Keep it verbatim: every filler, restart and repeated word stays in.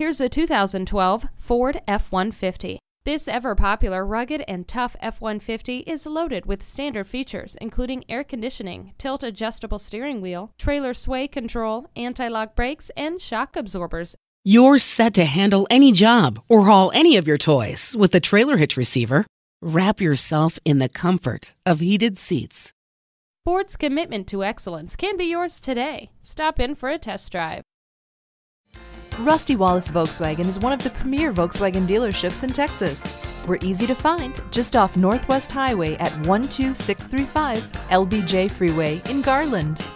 Here's a two thousand twelve Ford F one fifty. This ever-popular, rugged, and tough F one fifty is loaded with standard features, including air conditioning, tilt-adjustable steering wheel, trailer sway control, anti-lock brakes, and shock absorbers. You're set to handle any job or haul any of your toys with the trailer hitch receiver. Wrap yourself in the comfort of heated seats. Ford's commitment to excellence can be yours today. Stop in for a test drive. Rusty Wallis Volkswagen is one of the premier Volkswagen dealerships in Texas. We're easy to find just off Northwest Highway at one two six three five L B J Freeway in Garland.